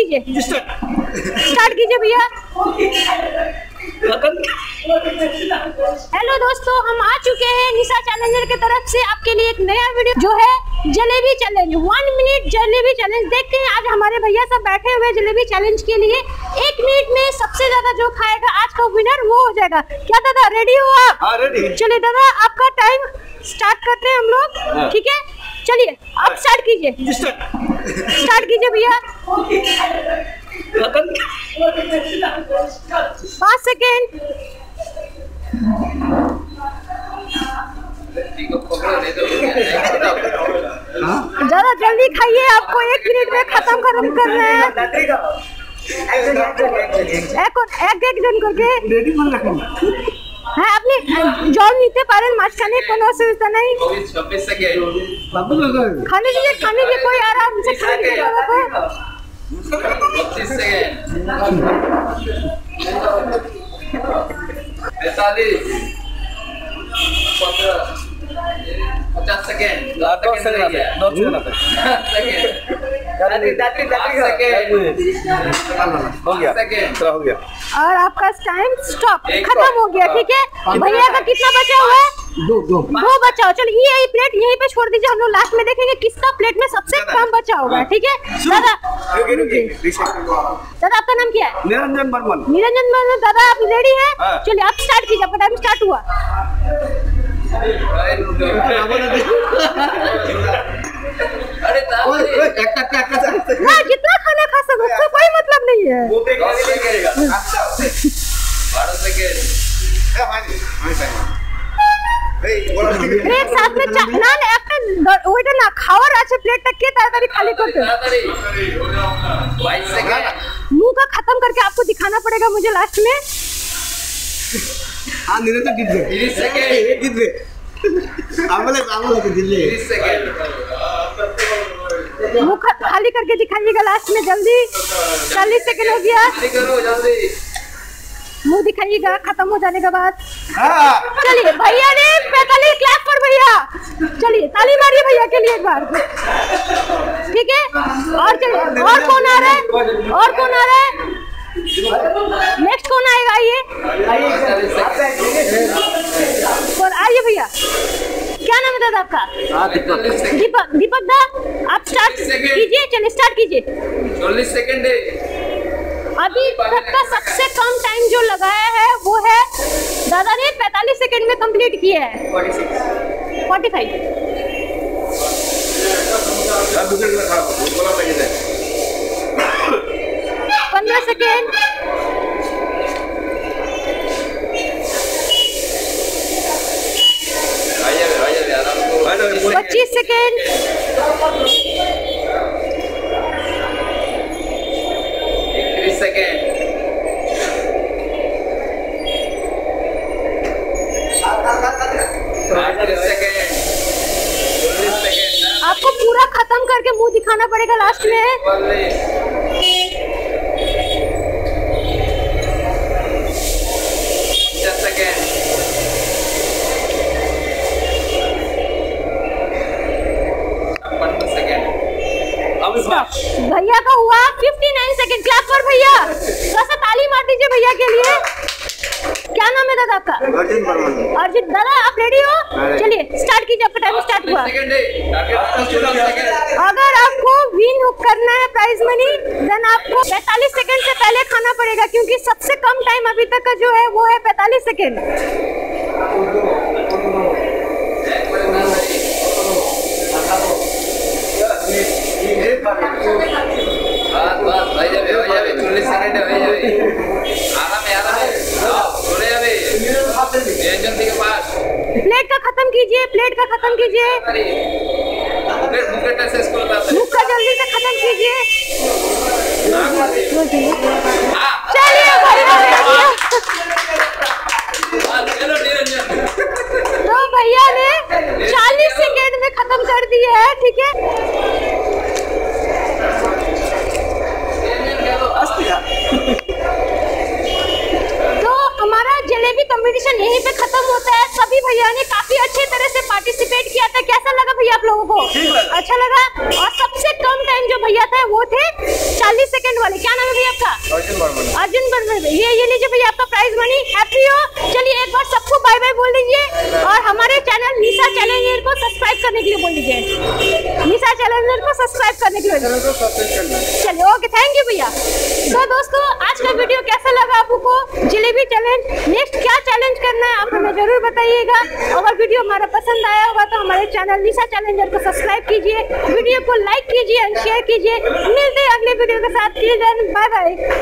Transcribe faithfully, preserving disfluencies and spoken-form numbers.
कीजिए, स्टार्ट कीजिए भैया। हेलो दोस्तों, हम आ चुके हैं निशा चैलेंजर की तरफ से आपके लिए एक नया वीडियो जो है jalebi challenge, one minute jalebi challenge. देखते हैं आज हमारे भैया सब बैठे हुए जलेबी चैलेंज के लिए, एक मिनट में सबसे ज्यादा जो खाएगा आज का विनर वो हो जाएगा। क्या दादा रेडी हो आप? हाँ रेडी। चलिए दादा आपका टाइम स्टार्ट करते हैं हम लोग, ठीक है? चलिए आप स्टार्ट कीजिए, स्टार्ट कीजिए भैया। पाँच सेकेंड। ज्यादा जल्दी खाइए, आपको एक मिनट में खत्म खत्म कर रहे हैं। एक एक जन करके হ্যাঁ আপনি জল নিতে পারেন, মাঝখানে কোনো অসুবিধা নাই। খানে দিয়ে খানে দিয়ে কই আরামসে খাইতে পারবে। पच्चीस सेकंड पैंतालीस पंद्रह पचास सेकंड दस सेकंड हो गया, चला हो गया और आपका टाइम स्टॉप खत्म हो गया, ठीक है? भैया का कितना बचा हुआ है? दो दो दो बचा हुआ। चलिए यही प्लेट यहीं पे छोड़ दीजिए, हम लोग लास्ट में देखेंगे किसका प्लेट में सबसे कम बचा होगा, ठीक है? दादा दादा आपका नाम क्या है? निरंजन वर्मन। निरंजन वर्मन दादा आप रेडी हैं? चलिए आप स्टार्ट कीजिए, आपका टाइम स्टार्ट हुआ। अरे जितना खाना खा सको उसका कोई मतलब नहीं है। एक साथ में ना ना একটা ওইটা না খাওয়ার আছে প্লেটটা কে তাড়াতাড়ি খালি করতে। मुंह का खत्म करके आपको दिखाना पड़ेगा मुझे लास्ट में। हाँ निरंतर गिर गए गिर गए आमले आमले के दिल्ली मुख खाली करके दिखाइएगा लास्ट में जल्दी। चालीस सेकंड हो गया, मुंह दिखाइएगा खत्म हो जाने के बाद। चलिए भैया ने पैंतालीस क्लैप पर भैया, चलिए ताली मारिए भैया के लिए एक बार, ठीक है? और चलिए और कौन आ रहा है? और कौन आ रहा है? नेक्स्ट कौन आएगा? आइए और आइए भैया। क्या नाम है दादा आपका? दीपक। दीपक दा आप स्टार्ट कीजिए, चलिए स्टार्ट कीजिए। चालीस सेकंड है। अभी तक का सबसे कम टाइम जो लगाया है वो है दादा ने पैंतालीस सेकंड में कंप्लीट किया है। पैंतालीस पैंतालीस पंद्रह सेकंड। पच्चीस सेकंड। तीस सेकंड। आपको पूरा खत्म करके मुंह दिखाना पड़ेगा लास्ट में। भैया का हुआ उनसठ सेकंड। क्लैप पर भैया, थोड़ा सा ताली मार दीजिए भैया के लिए। क्या नाम है दादा आपका? अर्जुन वर्मा। अर्जुन दादा आप रेडी हो? चलिए स्टार्ट कीजिए, आपका टाइम स्टार्ट हुआ। अगर आपको विन करना है प्राइज मनी देन आपको पैंतालीस सेकंड से पहले खाना पड़ेगा, क्योंकि सबसे कम टाइम अभी तक का जो है वो है पैंतालीस सेकंड। प्लेट का खत्म कीजिए, प्लेट का खत्म कीजिए, मुख का जल्दी से खत्म कीजिए। चलिए तो भैया ने चालीस सेकंड में खत्म कर दिया है, ठीक है? तो हमारा जलेबी कंपटीशन यहीं पे खत्म होता है। सभी भैया ने काफी अच्छे तरह से पार्टिसिपेट पार्टिसिपेट किया था, कैसा लगा भैया आप लोगों को? अच्छा लगा। और सबसे कम टाइम जो भैया था वो थे चालीस सेकंड वाले। क्या नाम है भैया आपका? अर्जुन वर्मा। अर्जुन वर्मा, ये ये लीजिए भैया आपका प्राइज मनी। हैप्पी हो? चलिए एक बार सबको बाय बाय बोल दीजिए और हमारे चैनल निशा चैलेंजर को सब्सक्राइब करने के लिए बोल दीजिए। निशा चैलेंजर को सब्सक्राइब करने के लिए। चलिए ओके, थैंक यू भैया। तो दोस्तों आज का वीडियो कैसा लगा आपको? जलेबी चैलेंज, नेक्स्ट क्या चैलेंज करना है आप हमें जरूर बताइएगा। अगर वीडियो हमारा पसंद आया होगा तो हमारे चैनल निशा चैलेंजर को सब्सक्राइब कीजिए, वीडियो को लाइक कीजिए एंड शेयर कीजिए। मिलते हैं अगले वीडियो के साथ। Bye bye.